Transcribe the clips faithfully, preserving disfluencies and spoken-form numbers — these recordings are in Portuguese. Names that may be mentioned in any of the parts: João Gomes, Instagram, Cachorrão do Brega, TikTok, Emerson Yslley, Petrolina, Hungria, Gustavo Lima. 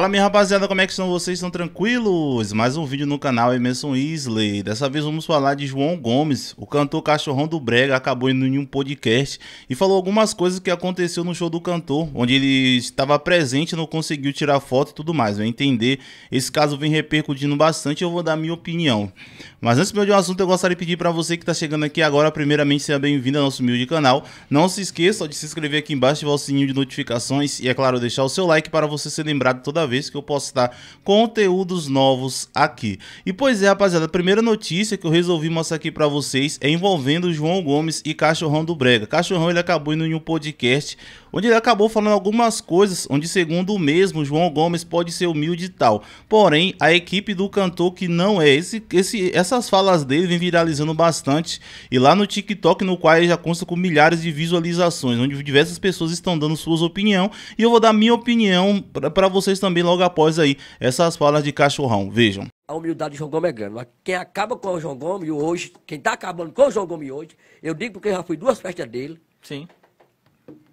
Fala minha rapaziada, como é que estão vocês? Estão tranquilos? Mais um vídeo no canal Emerson Yslley. Dessa vez vamos falar de João Gomes. O cantor Cachorrão do Brega acabou indo em um podcast e falou algumas coisas que aconteceu no show do cantor, onde ele estava presente, não conseguiu tirar foto e tudo mais. Vai entender, esse caso vem repercutindo bastante, eu vou dar minha opinião. Mas antes de um assunto, eu gostaria de pedir para você que está chegando aqui agora, primeiramente seja bem-vindo ao nosso humilde canal. Não se esqueça de se inscrever aqui embaixo, ativar o sininho de notificações e é claro, deixar o seu like para você ser lembrado toda vez que eu postar conteúdos novos aqui. E pois é, rapaziada, a primeira notícia que eu resolvi mostrar aqui pra vocês é envolvendo João Gomes e Cachorrão do Brega. Cachorrão, ele acabou indo em um podcast onde ele acabou falando algumas coisas, onde segundo o mesmo, João Gomes pode ser humilde e tal. Porém, a equipe do cantor que não é, esse, esse, essas falas dele vem viralizando bastante e lá no TikTok, no qual ele já consta com milhares de visualizações, onde diversas pessoas estão dando suas opiniões e eu vou dar minha opinião pra, pra vocês também logo após aí essas falas de Cachorrão. Vejam. A humildade do João Gomes é grande, mas quem acaba com o João Gomes hoje, quem tá acabando com o João Gomes hoje, eu digo porque eu já fui duas festas dele. Sim.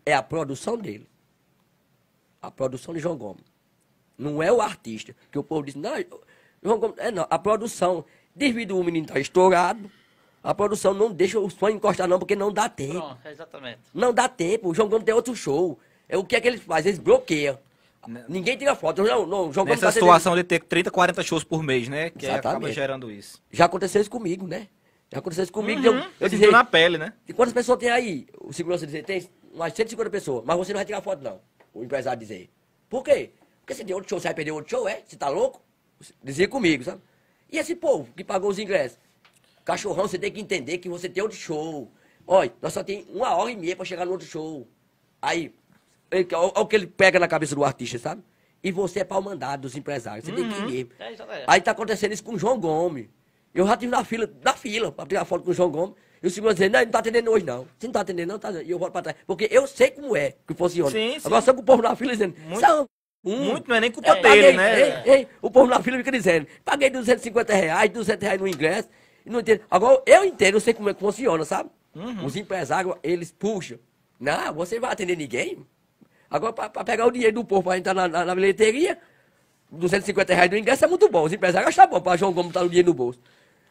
É a produção dele. A produção de João Gomes. Não é o artista, que o povo diz, não, João Gomes, é não, a produção, devido o menino tá estourado, a produção não deixa o sonho encostar não, porque não dá tempo. Pronto, exatamente. Não dá tempo, o João Gomes tem outro show. É, o que é que eles fazem? Eles bloqueiam. Ninguém tira foto. Não, não, João Gomes. Essa situação de ter trinta, quarenta shows por mês, né? Que acaba gerando isso. Já aconteceu isso comigo, né? Já aconteceu isso comigo. Uhum, eu eu disse na pele, né? E quantas pessoas tem aí? O segurança dizer, tem umas cento e cinquenta pessoas, mas você não vai tirar foto, não. O empresário dizer. Por quê? Porque você deu outro show, você vai perder outro show, é? Você tá louco? Dizer comigo, sabe? E esse povo que pagou os ingressos? Cachorrão, você tem que entender que você tem outro show. Olha, nós só tem uma hora e meia pra chegar no outro show. Aí. Olha o que ele pega na cabeça do artista, sabe? E você é pau mandado dos empresários. Você uhum. tem que ir. É, é. Aí tá acontecendo isso com o João Gomes. Eu já estive na fila, na fila, pra tirar foto com o João Gomes. E o segurança dizendo, não, ele não tá atendendo hoje, não. Se não tá atendendo, não, tá atendendo. E eu volto pra trás. Porque eu sei como é que funciona. Sim, sim. Agora só que o povo na fila dizendo, muito, são um, muito, não é nem culpa é, dele, paguei, né? Ei, é. ei, o povo na fila fica dizendo, paguei duzentos e cinquenta reais, duzentos reais no ingresso. E não entendo. Agora eu entendo, eu sei como é que funciona, sabe? Uhum. Os empresários, eles puxam. Não, você vai atender ninguém. Agora, para pegar o dinheiro do povo, para entrar na, na, na bilheteria, duzentos e cinquenta reais do ingresso é muito bom. Os empresários acham bom para João Gomes estar o dinheiro no bolso.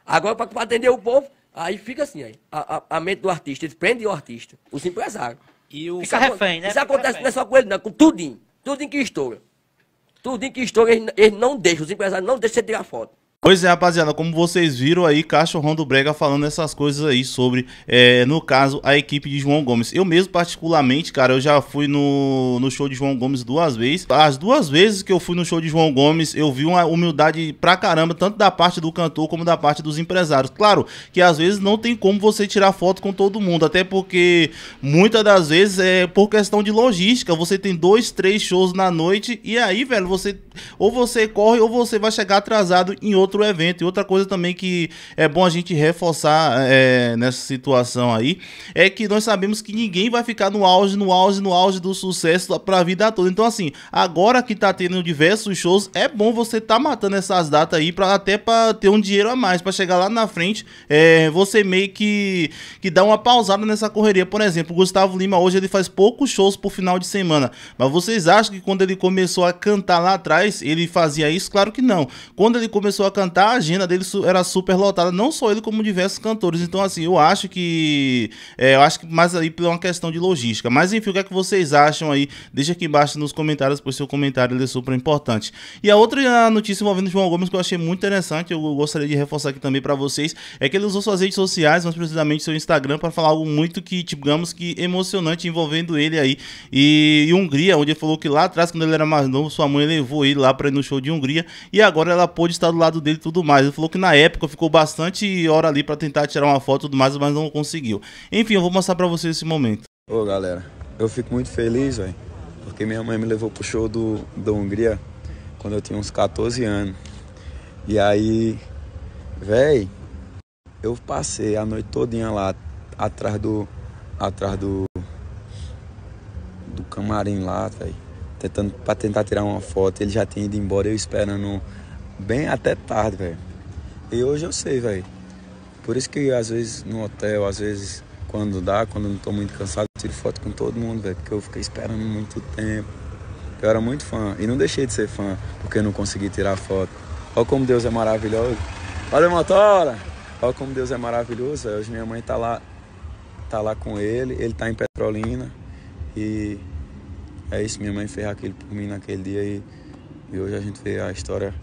Agora, para atender o povo, aí fica assim, aí, a, a, a mente do artista. Eles prendem o artista, os empresários. E o... Fica isso refém, né? Isso fica acontece refém. Não é só com ele, não, com tudinho. Tudinho que estoura. Tudinho que estoura, eles, eles não deixam, os empresários não deixam você tirar foto. Pois é, rapaziada, como vocês viram aí, Cachorrão do Brega falando essas coisas aí sobre, é, no caso, a equipe de João Gomes. Eu mesmo, particularmente, cara, eu já fui no, no show de João Gomes duas vezes. As duas vezes que eu fui no show de João Gomes, eu vi uma humildade pra caramba, tanto da parte do cantor como da parte dos empresários. Claro que às vezes não tem como você tirar foto com todo mundo, até porque muitas das vezes é por questão de logística. Você tem dois, três shows na noite e aí, velho, você ou você corre ou você vai chegar atrasado em outro outro evento. E outra coisa também que é bom a gente reforçar é, nessa situação aí, é que nós sabemos que ninguém vai ficar no auge, no auge, no auge do sucesso pra vida toda. Então assim, agora que tá tendo diversos shows, é bom você tá matando essas datas aí, pra, até pra ter um dinheiro a mais, pra chegar lá na frente, é, você meio que, que dá uma pausada nessa correria. Por exemplo, o Gustavo Lima hoje ele faz poucos shows por final de semana, mas vocês acham que quando ele começou a cantar lá atrás, ele fazia isso? Claro que não. Quando ele começou a cantar, a agenda dele era super lotada, não só ele como diversos cantores. Então assim, eu acho que é, eu acho que mais aí por uma questão de logística, mas enfim, o que é que vocês acham aí? Deixa aqui embaixo nos comentários, pois seu comentário ele é super importante. E a outra notícia envolvendo o João Gomes que eu achei muito interessante, eu gostaria de reforçar aqui também pra vocês, é que ele usou suas redes sociais, mais precisamente seu Instagram, pra falar algo muito que, digamos que emocionante envolvendo ele aí e, e Hungria, onde ele falou que lá atrás, quando ele era mais novo, sua mãe levou ele lá pra ir no show de Hungria, e agora ela pôde estar do lado dele e tudo mais. Ele falou que na época ficou bastante hora ali pra tentar tirar uma foto e tudo mais, mas não conseguiu. Enfim, eu vou mostrar pra vocês esse momento. Ô galera, eu fico muito feliz, velho, porque minha mãe me levou pro show do, da Hungria quando eu tinha uns quatorze anos. E aí, velho, eu passei a noite todinha lá atrás do atrás do do camarim lá, velho, tentando pra tentar tirar uma foto. Ele já tinha ido embora, eu esperando bem até tarde, velho. E hoje eu sei, velho. Por isso que às vezes no hotel, às vezes quando dá, quando eu não tô muito cansado, eu tiro foto com todo mundo, velho. Porque eu fiquei esperando muito tempo. que eu era muito fã. E não deixei de ser fã, porque eu não consegui tirar foto. Olha como Deus é maravilhoso. Olha, motora! Olha como Deus é maravilhoso. Hoje minha mãe tá lá, tá lá com ele. Ele tá em Petrolina. E é isso, minha mãe fez aquilo por mim naquele dia. E, e hoje a gente vê a história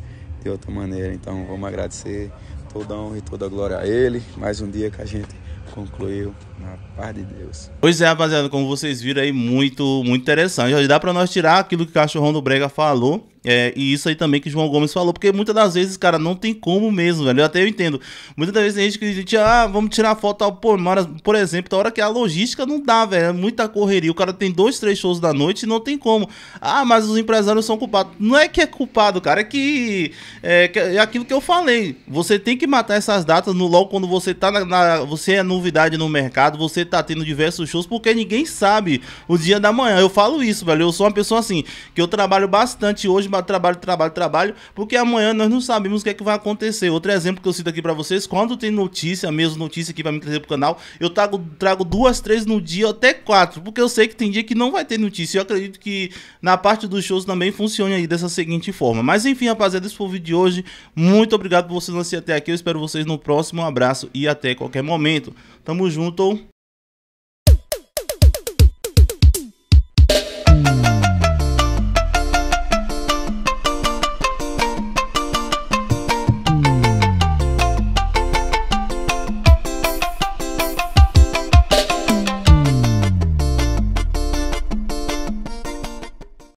de outra maneira. Então vamos agradecer toda a honra e toda a glória a ele. Mais um dia que a gente concluiu na paz de Deus. Pois é, rapaziada, como vocês viram aí, muito, muito interessante. Já dá pra nós tirar aquilo que o Cachorrão do Brega falou, é, e isso aí também que o João Gomes falou, porque muitas das vezes, cara, não tem como mesmo, velho. Eu até eu entendo. Muitas das vezes tem gente que diz, ah, vamos tirar foto, por, por exemplo, da hora que a logística não dá, velho, é muita correria. O cara tem dois, três shows da noite e não tem como. Ah, mas os empresários são culpados. Não é que é culpado, cara, é que é, é aquilo que eu falei. Você tem que matar essas datas no logo quando você tá na, na você é no novidade no mercado, você tá tendo diversos shows, porque ninguém sabe o dia da manhã. Eu falo isso, velho, eu sou uma pessoa assim, que eu trabalho bastante hoje, mas trabalho, trabalho, trabalho, porque amanhã nós não sabemos o que é que vai acontecer. Outro exemplo que eu cito aqui pra vocês, quando tem notícia, mesmo notícia aqui pra mim trazer pro canal, eu trago, trago duas, três no dia, até quatro, porque eu sei que tem dia que não vai ter notícia. Eu acredito que na parte dos shows também funcione aí dessa seguinte forma. Mas enfim, rapaziada, esse foi o vídeo de hoje. Muito obrigado por vocês assistirem até aqui, eu espero vocês no próximo, um abraço e até qualquer momento. Tamo junto.